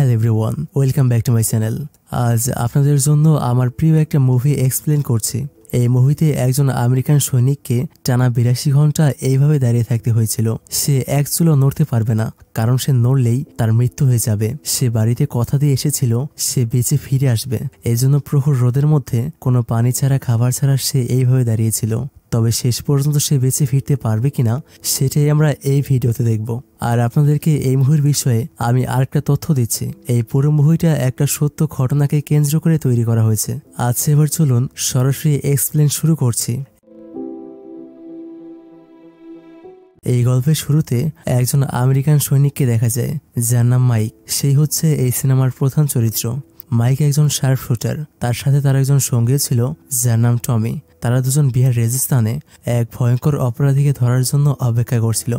Hello everyone welcome back to my channel. আজ আপনাদের জন্য আমার প্রিয় একটা মুভি এক্সপ্লেন করছি। এই মুভিতে একজন আমেরিকান সৈনিককে টানা ৮২ ঘন্টা এইভাবে দাঁড়িয়ে থাকতে হয়েছিল। সে এক চুলও নড়তে পারবে না, কারণ সে নড়লেই তার মৃত্যু হয়ে যাবে। সে বাড়িতে কথা দিয়ে এসেছিল সে বেঁচে ফিরে আসবে, এজন্য প্রখর রোদের মধ্যে কোনো পানি ছাড়া খাবার ছাড়া সে এইভাবে দাঁড়িয়েছিল। তবে শেষ পর্যন্ত সে বেঁচে ফিরতে পারবে কিনা সেটাই আমরা এই ভিডিওতে দেখব। আর আপনাদেরকে এই মুভির বিষয়ে আমি আরেকটা তথ্য দিচ্ছি, এই পুরো মুভিটা একটা সত্য ঘটনাকে কেন্দ্র করে তৈরি করা হয়েছে। আচ্ছা এবার চলুন সরাসরি এক্সপ্লেন শুরু করছি। এই গল্পের শুরুতে একজন আমেরিকান সৈনিককে দেখা যায় যার নাম মাইক। সেই হচ্ছে এই সিনেমার প্রধান চরিত্র। মাইক একজন শার্প শুটার, তার সাথে তার একজন সঙ্গী ছিল যার নাম টমি। তারা দুজন বিহার রেজিস্তানে এক ভয়ঙ্কর অপরাধীকে ধরার জন্য অপেক্ষা করছিল।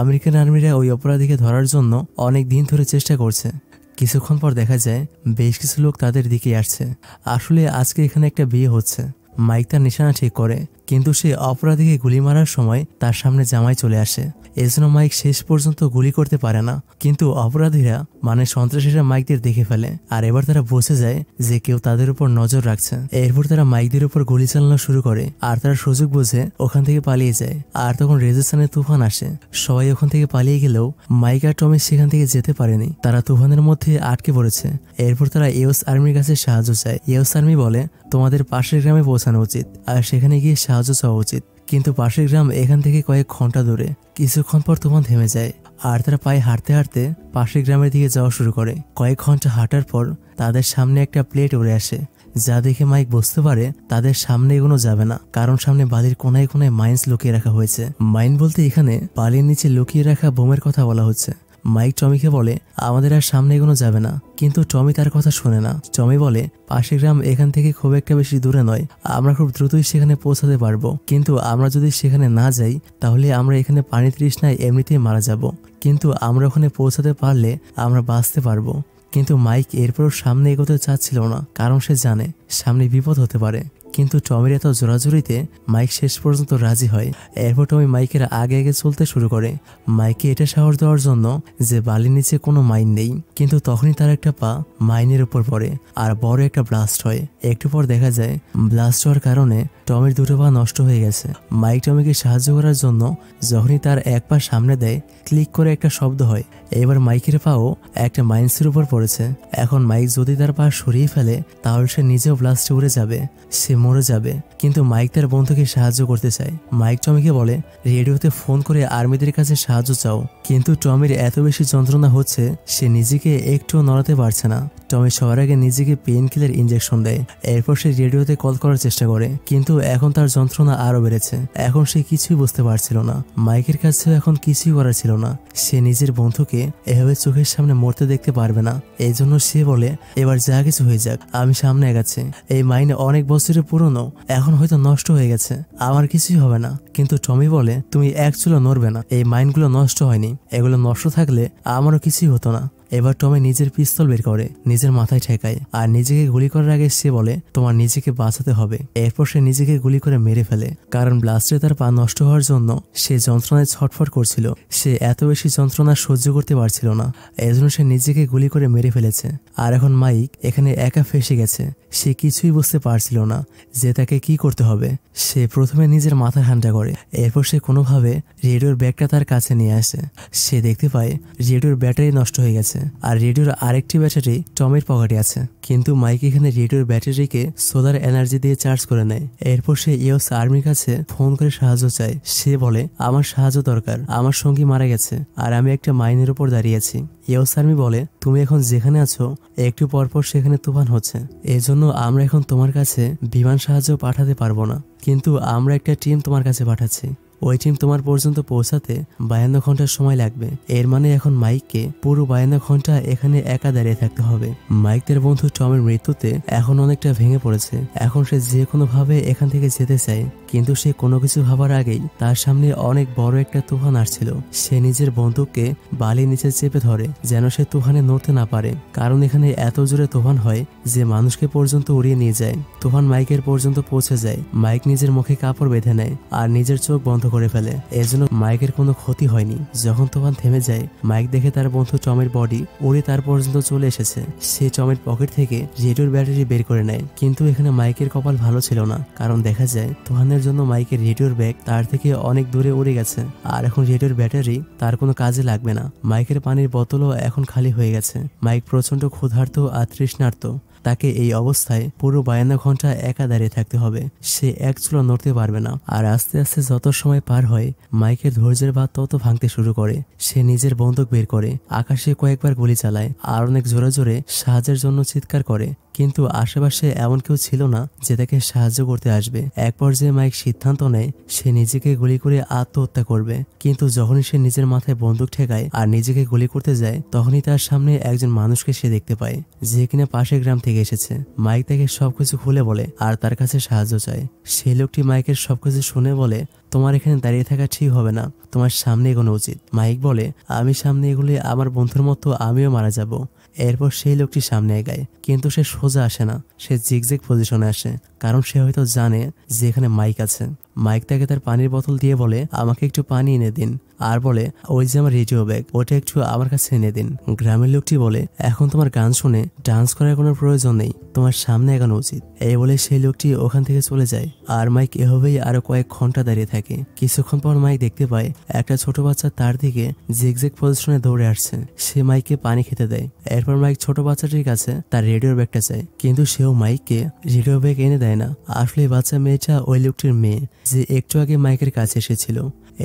আমেরিকান আর্মিরা ওই অপরাধীকে ধরার জন্য অনেক দিন ধরে চেষ্টা করছে। কিছুক্ষণ পর দেখা যায় বেশ কিছু লোক তাদের দিকে আসছে। আসলে আজকে এখানে একটা বিয়ে হচ্ছে। মাইক তার নিশানা ঠিক করে, কিন্তু সে অপরাধীকে গুলি মারার সময় তার সামনে জামাই চলে আসে। এজন্য মাইক শেষ পর্যন্ত গুলি করতে পারে না, কিন্তু অপরাধীরা মানে সন্ত্রাসীরা মাইকদের দেখে ফেলে। আর এবার তারা বুঝে যায় যে কেউ তাদের উপর নজর রাখছে। এরপর তারা মাইকদের উপর গুলি চালানো শুরু করে আর তারা সুযোগ বুঝে ওখান থেকে পালিয়ে যায়। আর তখন রেজিস্ট্রেশনের তুফান আসে। সবাই ওখান থেকে পালিয়ে গেলেও মাইক আর টমি সেখান থেকে যেতে পারেনি, তারা তুফানের মধ্যে আটকে পড়েছে। এরপর তারা ইউএস আর্মির কাছে সাহায্য চায়। ইউএস আর্মি বলে তোমাদের পাশের গ্রামে পৌঁছানো উচিত আর সেখানে গিয়ে সাহায্য চাওয়া উচিত, কিন্তু পাশের গ্রাম এখান থেকে কয়েক ঘন্টা দূরে। কিছুক্ষণ পর তুফান থেমে যায় আর তারা পায়ে হাঁটতে হাঁটতে পাশের গ্রামের দিকে যাওয়া শুরু করে। কয়েক ঘন্টা হাঁটার পর তাদের সামনে একটা প্লেট উড়ে আসে, যা দেখে মাইক বুঝতে পারে তাদের সামনে এগোনো যাবে না, কারণ সামনে বালির কোনায় কোনায় মাইন্স লুকিয়ে রাখা হয়েছে। মাইন বলতে এখানে বালির নিচে লুকিয়ে রাখা বোমের কথা বলা হচ্ছে। মাইক টমিকে বলে আমাদের আর সামনে এগোনো যাবে না, কিন্তু টমি তার কথা শোনে না। টমি বলে পাশের গ্রাম এখান থেকে খুব একটা বেশি দূরে নয়, আমরা খুব দ্রুতই সেখানে পৌঁছাতে পারবো, কিন্তু আমরা যদি সেখানে না যাই তাহলে আমরা এখানে পানি তৃষ্ণায় এমনিতেই মারা যাব, কিন্তু আমরা ওখানে পৌঁছাতে পারলে আমরা বাঁচতে পারবো। কিন্তু মাইক এরপরও সামনে এগোতে চাচ্ছিল না, কারণ সে জানে সামনে বিপদ হতে পারে। কিন্তু টমির এত জোরাজুরিতে মাইক শেষ পর্যন্ত রাজি হয়। এরপর টমি মাইকের আগে আগে চলতে শুরু করে, মাইকে এটা সাহস দেওয়ার জন্য যে বালির নিচে কোনো মাইন নেই। কিন্তু তখনই তার একটা পা মাইনের উপর পড়ে আর বড় একটা ব্লাস্ট হয়। একটু পর দেখা যায় ব্লাস্ট হওয়ার কারণে টমির দুটো পা নষ্ট হয়ে গেছে। মাইক টমিকে সাহায্য করার জন্য যখনই তার এক পা সামনে দেয় ক্লিক করে একটা শব্দ হয়। এবার মাইকের পাও একটা মাইন্সের উপর পড়েছে। এখন মাইক যদি তার পা সরিয়ে ফেলে তাহলে সে নিজেও ব্লাস্টে উড়ে যাবে, সে মরে যাবে। কিন্তু মাইক তার বন্ধুকে সাহায্য করতে চায়। মাইক টমিকে বলে রেডিওতে ফোন করে আর্মিদের কাছে সাহায্য চাও, কিন্তু টমির এত বেশি যন্ত্রণা হচ্ছে সে নিজেকে একটুও নড়াতে পারছে না। টমি সবার আগে নিজেকে পেইন কিলার ইঞ্জেকশন দেয়। এরপর সে রেডিওতে কল করার চেষ্টা করে, কিন্তু এখন তার যন্ত্রণা আরো বেড়েছে। এখন সে কিছুই বুঝতে পারছিল না, মাইকের কাছেও এখন কিছুই করার ছিল না। সে নিজের বন্ধুকে এভাবে চোখের সামনে মরতে দেখতে পারবে না, এই জন্য সে বলে এবার যা কিছু হয়ে যাক আমি সামনে এগাচ্ছি। এই মাইন অনেক বছরের পুরনো, এখন হয়তো নষ্ট হয়ে গেছে, আমার কিছুই হবে না। কিন্তু টমি বলে তুমি এক চুলও নড়বে না, এই মাইনগুলো নষ্ট হয়নি, এগুলো নষ্ট থাকলে আমারও কিছুই হতো না। এবার টমি নিজের পিস্তল বের করে নিজের মাথায় ঠেকায় আর নিজেকে গুলি করার আগে সে বলে তোমার নিজেকে বাঁচাতে হবে। এরপর সে নিজেকে গুলি করে মেরে ফেলে, কারণ ব্লাস্টে তার পা নষ্ট হওয়ার জন্য সে যন্ত্রণায় ছটফট করছিল। সে এত বেশি যন্ত্রণা সহ্য করতে পারছিল না, এজন্য সে নিজেকে গুলি করে মেরে ফেলেছে। আর এখন মাইক এখানে একা ফেসে গেছে, সে কিছুই বুঝতে পারছিল না যে তাকে কি করতে হবে। সে প্রথমে নিজের মাথা ঠান্ডা করে, এরপর সে কোনোভাবে রেডিওর ব্যাগটা তার কাছে নিয়ে আসে। সে দেখতে পায় রেডিওর ব্যাটারি নষ্ট হয়ে গেছে আর রেডিওর আরেকটি ব্যাটারি টমের পকেটে আছে। কিন্তু মাইক এখানে রেডিওর ব্যাটারিকে সোলার এনার্জি দিয়ে চার্জ করে নেয়। এরপর সে ইউএস আর্মির কাছে ফোন করে সাহায্য চায়। সে বলে আমার সাহায্য দরকার, আমার সঙ্গী মারা গেছে আর আমি একটা মাইনের উপর দাঁড়িয়ে আছি। ইউএস আর্মি বলে তুমি এখন যেখানে আছো একটু পরপর সেখানে তুফান হচ্ছে, এজন্য আমরা এখন তোমার কাছে বিমান সাহায্য পাঠাতে পারবো না, কিন্তু আমরা একটা টিম তোমার কাছে পাঠাচ্ছি। ওই টিম তোমার পর্যন্ত পৌঁছাতে 52 ঘন্টা সময় লাগবে। এর মানে এখন মাইককে পুরো 52 ঘন্টা এখানে একা দাঁড়িয়ে থাকতে হবে। মাইক তার বন্ধু টমের মৃত্যুতে এখন অনেকটা ভেঙে পড়েছে, এখন সে যে কোনোভাবে এখান থেকে যেতে চায়। কিন্তু সে কোনো কিছু ভাবার আগেই তার সামনে অনেক বড় একটা তুফান আসছিল। সে নিজের বন্দুককে বালির নিচে চেপে ধরে যেন সে তুফানে নড়তে না পারে, কারণ এখানে এত জোরে তুফান হয় যে মানুষকে পর্যন্ত উড়িয়ে নিয়ে যায়। তুফান মাইকের পর্যন্ত পৌঁছে যায়। মাইক নিজের মুখে কাপড় বেঁধে নেয় আর নিজের চোখ বন্ধ করে ফেলে। এর জন্য মাইকের কোনো ক্ষতি হয়নি। যখন তুফান থেমে যায় মাইক দেখে তার বন্ধু চমের বডি উড়ে তার পর্যন্ত চলে এসেছে। সে চমের পকেট থেকে রেডিওর ব্যাটারি বের করে নেয়, কিন্তু এখানে মাইকের কপাল ভালো ছিল না, কারণ দেখা যায় তুফানের জন্য মাইকের রেডিওর ব্যাগ তার থেকে অনেক দূরে উড়ে গেছে আর এখন রেডিওর ব্যাটারি তার কোনো কাজে লাগবে না। মাইকের পানির বোতলও এখন খালি হয়ে গেছে। মাইক প্রচন্ড ক্ষুধার্ত আর তৃষ্ণার্ত। তাকে এই অবস্থায় পুরো 52 ঘন্টা একা দাঁড়িয়ে থাকতে হবে। সে এক চুলো নড়তে পারবে না। আর আস্তে আস্তে যত সময় পার হয় মাইকের ধৈর্যের বাঁধ তত ভাঙতে শুরু করে। সে নিজের বন্দুক বের করে আকাশে কয়েকবার গুলি চালায় আর অনেক জোরে জোরে সাহায্যের জন্য চিৎকার করে, কিন্তু আশেপাশে এমন কেউ ছিল না যে তাকে সাহায্য করতে আসবে। এক পর্যায়ে মাইক সিদ্ধান্ত নেয় সে নিজেকে গুলি করে আত্মহত্যা করবে, কিন্তু যখনই সে নিজের মাথায় বন্দুক ঠেকায় আর নিজেকে গুলি করতে যায় তখনই তার সামনে একজন মানুষকে সে দেখতে পায় যে কিনা পাশের গ্রাম থেকে এসেছে। মাইক তাকে সবকিছু খুলে বলে আর তার কাছে সাহায্য চায়। সেই লোকটি মাইকের সবকিছু শুনে বলে, তোমার এখানে দাঁড়িয়ে থাকা ঠিক হবে না, তোমার সামনে এগোনো উচিত। মাইক বলে, আমি সামনে এগুলি আমার বন্ধুর মতো আমিও মারা যাব। এরপর সেই লোকটি সামনে এগায়, কিন্তু সে সোজা আসে না, সে জিগজেগ পজিশনে আসে, কারণ সে হয়তো জানে যে এখানে মাইক আছে। মাইক তাকে তার পানির বোতল দিয়ে বলে, আমাকে একটু পানি এনে দিন, আর বলে, ওই যে আমার রেডিও ব্যাগ ওটা একটু আমার কাছে এনে দিন। গ্রামের লোকটি বলে, এখন তোমার গান শুনে ডান্স করার কোনো প্রয়োজন নেই, তোমার সামনে এগোনো উচিত। এই বলে সেই লোকটি ওখান থেকে চলে যায় আর মাইক এভাবেই আরো কয়েক ঘন্টা দাঁড়িয়ে থাকে। কিছুক্ষণ পর মাইক দেখতে পায় একটা ছোট বাচ্চা তার দিকে জিগজেগ পজিশনে দৌড়ে আসছে। সে মাইককে পানি খেতে দেয়। এরপর মাইক ছোট বাচ্চাটির কাছে তার রেডিও ব্যাগটা চায়, কিন্তু সেও মাইককে রেডিও ব্যাগ এনে দেয় না। আসলে বাচ্চা মেয়েটা ওই লোকটির মেয়ে যে একটু আগে মাইকের কাছে এসেছিল।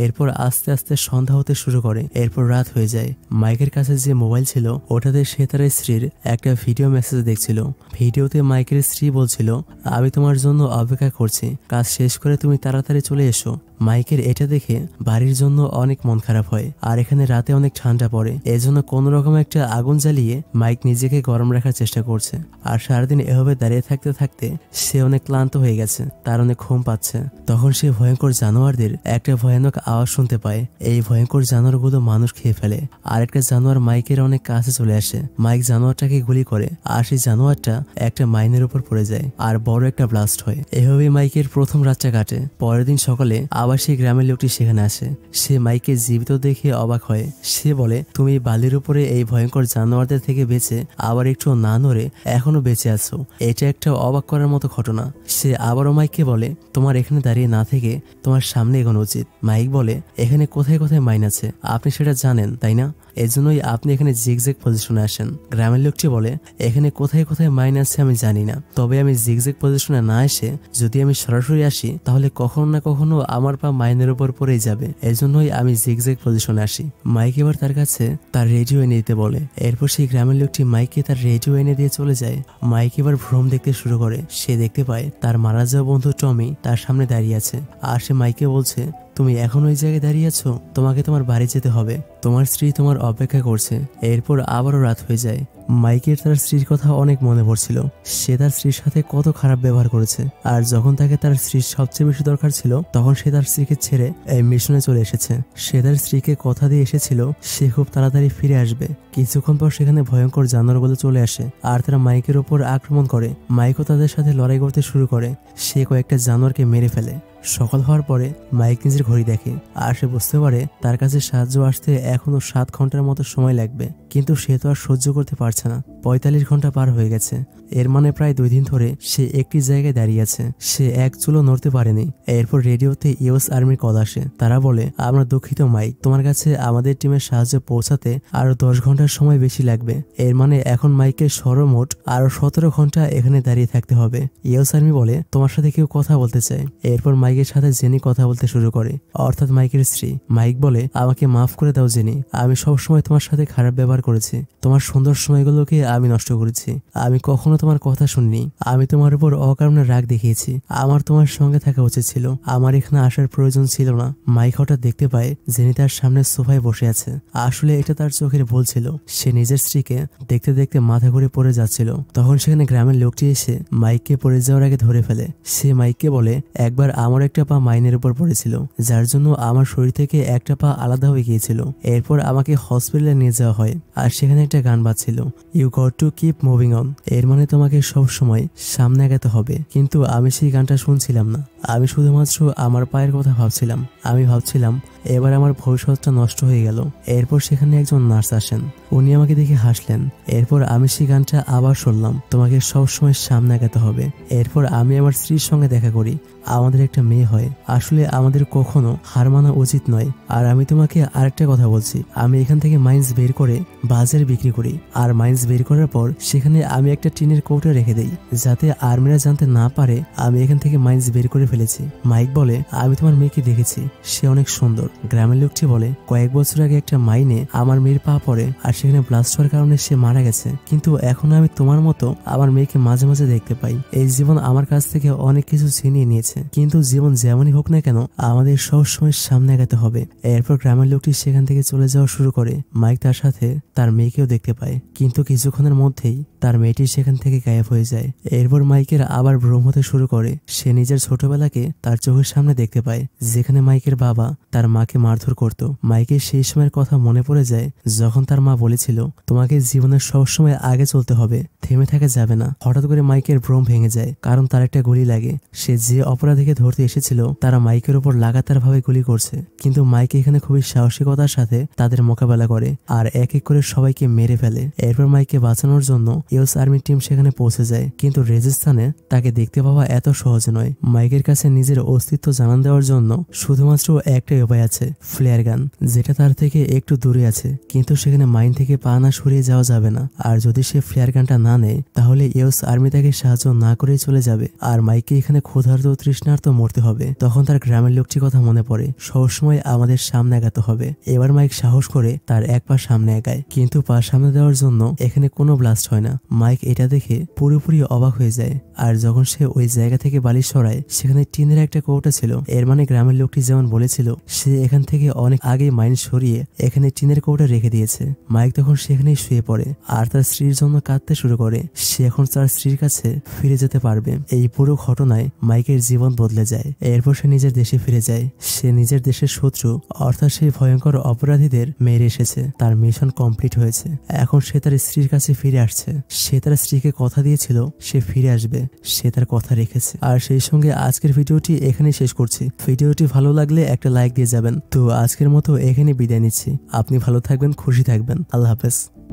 এরপর আস্তে আস্তে সন্ধ্যা হতে শুরু করে। এরপর রাত হয়ে যায়। মাইকের কাছে যে মোবাইল ছিল ওটাতে সে তার স্ত্রীর একটা ভিডিও মেসেজ দেখছিল। ভিডিওতে মাইকের স্ত্রী বলছিল, আমি তোমার জন্য অপেক্ষা করছি, কাজ শেষ করে তুমি তাড়াতাড়ি চলে এসো। মাইকের এটা দেখে বাড়ির জন্য অনেক মন খারাপ হয় আর এখানে রাতে অনেক ঠান্ডা পড়ে। এজন্য কোন রকম একটা আগুন জ্বালিয়ে মাইক নিজেকে গরম রাখার চেষ্টা করছে। আর সারাদিন এভাবে দাঁড়িয়ে থাকতে থাকতে সে অনেক ক্লান্ত হয়ে গেছে, তার অনেক ঘুম পাচ্ছে। তখন সে ভয়ঙ্কর জানোয়ারদের একটা ভয়ানক আওয়াজ শুনতে পায়। এই ভয়ঙ্কর জানোয়ারগুলো মানুষ খেয়ে ফেলে। আর একটা জানোয়ার মাইকের অনেক কাছে চলে আসে। মাইক জানোয়ারটাকে গুলি করে আর সেই জানোয়ারটা একটা মাইনের উপর পড়ে যায় আর বড় একটা ব্লাস্ট হয়। এভাবে মাইকের প্রথম রাতটা কাটে। পরের দিন সকালে আবার সেই গ্রামের লোকটি সেখানে আসে। সে মাইকে জীবিত দেখে অবাক হয়। সে বলে, তুমি বালির উপরে এই ভয়ঙ্কর জানোয়ারদের থেকে বেঁচে আবার একটু না নড়ে এখনো বেঁচে আছো, এটা একটা অবাক করার মতো ঘটনা। সে আবারও মাইককে বলে, তোমার এখানে দাঁড়িয়ে না থেকে তোমার সামনে এগোনো উচিত। মাইক বলে, এখানে কোথায় কোথায় মাইন আছে আপনি সেটা জানেন তাই না, এজন্যই আপনি এখানে জিগজেগ পজিশনে আসেন। গ্রামের লোকটি বলে, এখানে কোথায় কোথায় মাইন আছে আমি জানি না, তবে আমি জিগজেগ পজিশনে না এসে যদি আমি সরাসরি আসি তাহলে কখনো না কখনো আমার পা মাইনের উপর পড়ে যাবে, এজন্যই আমি জিগজেগ পজিশনে আসি। মাইক এবার তার কাছে তার রেডিও এনে দিতে বলে। এরপর সেই গ্রামের লোকটি মাইককে তার রেডিও এনে দিয়ে চলে যায়। মাইক এবার ভ্রম দেখতে শুরু করে। সে দেখতে পায় তার মারা যাওয়া বন্ধু টমি তার সামনে দাঁড়িয়ে আছে আর সে মাইককে বলছে, তুমি এখন ওই জায়গায় দাঁড়িয়ে আছো, তোমাকে তোমার বাড়ি যেতে হবে, তোমার স্ত্রী তোমার অপেক্ষা করছে। এরপর আবারও রাত হয়ে যায়। মাইকের তার স্ত্রীর কথা অনেক মনে পড়ছিল। সে তার স্ত্রীর সাথে কত খারাপ ব্যবহার করেছে আর যখন তাকে তার স্ত্রীর সবচেয়ে বেশি দরকার ছিল তখন সে তার স্ত্রীকে ছেড়ে এই মিশনে চলে এসেছে। সে তার স্ত্রীকে কথা দিয়ে এসেছিল সে খুব তাড়াতাড়ি ফিরে আসবে। কিছুক্ষণ পর সেখানে ভয়ঙ্কর জানোয়ারগুলো চলে আসে আর তারা মাইকের ওপর আক্রমণ করে। মাইকও তাদের সাথে লড়াই করতে শুরু করে। সে কয়েকটা জানোয়ারকে মেরে ফেলে। সকাল হওয়ার পরে মাইক নিজের ঘড়ি দেখে আর সে বুঝতে পারে তার কাছে সাহায্য আসতে এখনো 7 ঘন্টার মতো সময় লাগবে, কিন্তু সে তো আর সহ্য করতে পারছে না। 45 ঘন্টা পার হয়ে গেছে। এর মানে প্রায় 2 দিন ধরে সে একটি জায়গায় দাঁড়িয়ে আছে। সে এক চুলো নড়তে পারেনি। এরপর রেডিওতে ইউএস আর্মির কল আসে। তারা বলে, আমরা দুঃখিত মাইক, তোমার কাছে আমাদের টিমের সাহায্য পৌঁছাতে আরো 10 ঘন্টার সময় বেশি লাগবে। এর মানে এখন মাইকের সর্বমোট আরো 17 ঘন্টা এখানে দাঁড়িয়ে থাকতে হবে। ইউএস আর্মি বলে, তোমার সাথে কেউ কথা বলতে চায়। এরপর মাইকের সাথে জেনি কথা বলতে শুরু করে, অর্থাৎ মাইকের স্ত্রী। মাইক বলে, আমাকে মাফ করে দাও জেনি, আমি সবসময় তোমার সাথে খারাপ ব্যবহার করেছি, তোমার সুন্দর সময়গুলোকে আমি নষ্ট করেছি। আমি কখনো তোমার কথা শুনিনি। আমি তোমার উপর অকারণে রাগ দেখিয়েছি। আমার তোমার সঙ্গে থাকা উচিত ছিল। আমার এখানে আসার প্রয়োজন ছিল না। মাইক হঠাৎ দেখতে পায় জেনি তার সামনে সোফায় বসে আছে। আসলে এটা তার চোখের ভুল ছিল। সে নিজের স্ত্রীকে দেখতে দেখতে মাথা ঘুরে পড়ে যাচ্ছিল। তখন সেখানে গ্রামের লোকটি এসে মাইককে পড়ে যাওয়ার আগে ধরে ফেলে। সে মাইককে বলে, একবার আমার একটা পা মাইনের উপর পড়েছিল, যার জন্য আমার শরীর থেকে একটা পা আলাদা হয়ে গিয়েছিল। এরপর আমাকে হসপিটালে নিয়ে যাওয়া হয়, আর সেখানে একটা গান বাজছিল, you got to keep moving on. এর মানে তোমাকে সব সময় সামনে আগাতে হবে। কিন্তু আমি সেই গানটা শুনছিলাম না। আমি শুধুমাত্র আমার পায়ের কথা ভাবছিলাম। আমি ভাবছিলাম এবার আমার ভবিষ্যৎটা নষ্ট হয়ে গেল। এরপর সেখানে একজন নার্স আসেন। উনি আমাকে দেখে হাসলেন। এরপর আমি সেই গানটা আবার শুনলাম, তোমাকে সবসময় সামনে আগাতে হবে। এরপর আমি আমার স্ত্রীর সঙ্গে দেখা করি। আমাদের একটা মেয়ে হয়। আসলে আমাদের কখনো হার মানা উচিত নয়। আর আমি তোমাকে আরেকটা কথা বলছি, আমি এখান থেকে মাইন্স বের করে বাজারে বিক্রি করি। আর মাইন্স বের করার পর সেখানে আমি একটা টিনের কৌটা রেখে দিই, যাতে আর্মিরা জানতে না পারে আমি এখান থেকে মাইন্স বের করে ফেলেছি। মাইক বলে, আমি তোমার মেয়েকে দেখেছি, সে অনেক সুন্দর। গ্রামের লোকটি বলে, কয়েক বছর আগে একটা মাইনে আমার মেয়ের পা পড়ে, আর সেখানে ব্লাস্ট হওয়ার কারণে সে মারা গেছে। কিন্তু এখন আমি তোমার মতো আমার মেয়েকে মাঝে মাঝে দেখতে পাই। এই জীবন আমার কাছ থেকে অনেক কিছু ছিনিয়ে নিয়েছে, কিন্তু জীবন যেমনই হোক না কেন আমাদের সবসময় সামনে আগাতে হবে। এরপর গ্রামের লোকটি সেখান থেকে চলে যাওয়া শুরু করে। মাইক তার সাথে তার মেয়েকেও দেখতে পায়, কিন্তু কিছুক্ষণের মধ্যেই তার মেয়েটি সেখান থেকে গায়েব হয়ে যায়। এরপর মাইকের আবার ভ্রম হতে শুরু করে। সে নিজের ছোটবেলাকে তার চোখের সামনে দেখতে পায়, যেখানে মাইকের বাবা তার মাকে মারধর করত। মাইকের সেই সময়ের কথা মনে পড়ে যায়, যখন তার মা বলেছিল, তোমাকে জীবনের সবসময় আগে চলতে হবে, থেমে থাকা যাবে না। হঠাৎ করে মাইকের ভ্রম ভেঙে যায়, কারণ তার একটা গুলি লাগে। সে যে অপরাধীকে ধরতে এসেছিল তারা মাইকের উপর লাগাতার ভাবে গুলি করছে, কিন্তু মাইক এখানে খুবই সাহসিকতার সাথে তাদের মোকাবেলা করে আর এক এক করে সবাইকে মেরে ফেলে। এরপর মাইকে বাঁচানোর জন্য ইউএস আর্মি টিম সেখানে পৌঁছে যায়, কিন্তু রেজিস্তানে তাকে দেখতে পাওয়া এত সহজ নয়। মাইকের কাছে নিজের অস্তিত্ব জানান দেওয়ার জন্য শুধুমাত্র একটাই উপায় আছে, ফ্লেয়ার গান, যেটা তার থেকে একটু দূরে আছে। কিন্তু সেখানে মাইন থেকে পা না সরিয়ে যাওয়া যাবে না। আর যদি সে ফ্লেয়ার গানটা না নেয়, তাহলে ইউএস আর্মি তাকে সাহায্য না করেই চলে যাবে, আর মাইকে এখানে ক্ষুধার্ত তৃষ্ণার্ত মরতে হবে। তখন তার গ্রামের লোকটির কথা মনে পড়ে, সবসময় আমাদের সামনে আগাতে হবে। এবার মাইক সাহস করে তার এক পা সামনে আগায়, কিন্তু পা সামনে দেওয়ার জন্য এখানে কোনো ব্লাস্ট হয় না। মাইক এটা দেখে পুরোপুরি অবাক হয়ে যায়। আর যখন সে ওই জায়গা থেকে বালিশ সরায়, সেখানে টিনের একটা কৌটা ছিল। এর মানে গ্রামের লোকটি যেমন বলেছিল, সে এখান থেকে অনেক আগে মাইন সরিয়ে এখানে টিনের কৌটা রেখে দিয়েছে। মাইক তখন সেখানেই শুয়ে পড়ে আর তার স্ত্রীর জন্য কাঁদতে শুরু করে। সে এখন তার স্ত্রীর কাছে ফিরে যেতে পারবে। এই পুরো ঘটনায় মাইকের জীবন বদলে যায়। এরপর সে নিজের দেশে ফিরে যায়। সে নিজের দেশের শত্রু অর্থাৎ সেই ভয়ঙ্কর অপরাধীদের মেরে এসেছে। তার মিশন কমপ্লিট হয়েছে। এখন সে তার স্ত্রীর কাছে ফিরে আসছে। সে তার স্ত্রীকে কথা দিয়েছিল সে ফিরে আসবে, সে তার কথা রেখেছে। আর সেই সঙ্গে আজকের ভিডিওটি এখানে শেষ করছি। ভিডিওটি ভালো লাগলে একটা লাইক দিয়ে যাবেন। তো আজকের মতো এখানে বিদায় নিচ্ছি। আপনি ভালো থাকবেন, খুশি থাকবেন। আল্লাহ হাফেজ।